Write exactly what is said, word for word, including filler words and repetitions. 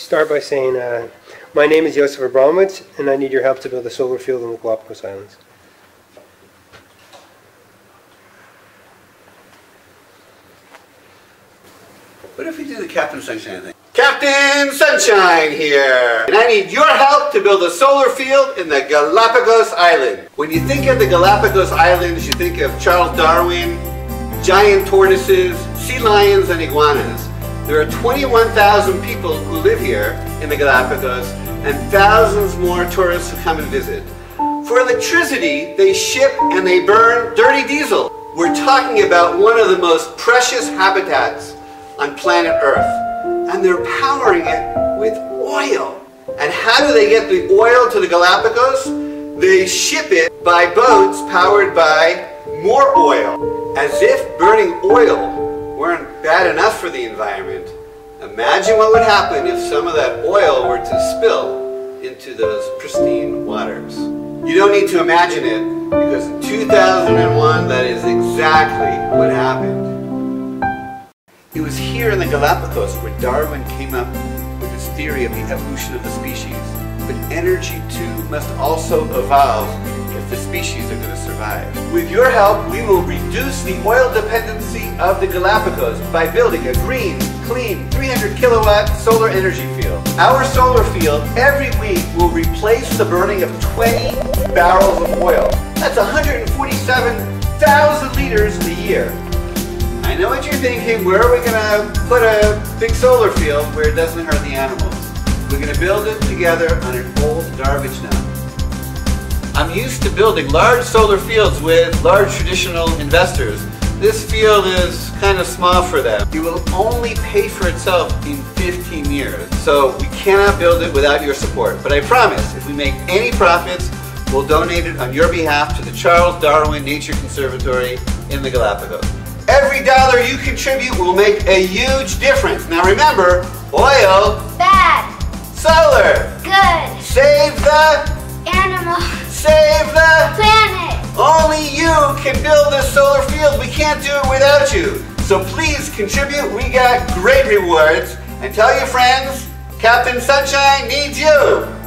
Start by saying, uh, my name is Yosef Abramowitz, and I need your help to build a solar field in the Galápagos Islands. What if we do the Captain Sunshine thing? Captain Sunshine here, and I need your help to build a solar field in the Galápagos Island. When you think of the Galápagos Islands, you think of Charles Darwin, giant tortoises, sea lions, and iguanas. There are twenty-one thousand people who live here in the Galápagos, and thousands more tourists who come and visit. For electricity, they ship and they burn dirty diesel. We're talking about one of the most precious habitats on planet Earth, and they're powering it with oil. And how do they get the oil to the Galápagos? They ship it by boats powered by more oil. As if burning oil weren't bad enough for the environment, imagine what would happen if some of that oil were to spill into those pristine waters. You don't need to imagine it, because in two thousand one, that is exactly what happened. It was here in the Galapagos where Darwin came up with his theory of the evolution of the species. But energy too must also evolve if the species are going to survive. With your help, we will reduce the oil dependency of the Galapagos by building a green, clean, three hundred kilowatt solar energy field. Our solar field every week will replace the burning of twenty barrels of oil. That's one hundred forty-seven thousand liters a year. I know what you're thinking, where are we going to put a big solar field where it doesn't hurt the animals? We're going to build it together on an old garbage dump. I'm used to building large solar fields with large traditional investors. This field is kind of small for them. It will only pay for itself in fifteen years, so we cannot build it without your support. But I promise, if we make any profits, we'll donate it on your behalf to the Charles Darwin Nature Conservatory in the Galapagos. Every dollar you contribute will make a huge difference. Now remember, oil, bad. Solar, good. Save the animal. Save the planet. Only you can build this solar field. We can't do it without you. So please contribute. We got great rewards. And tell your friends, Captain Sunshine needs you.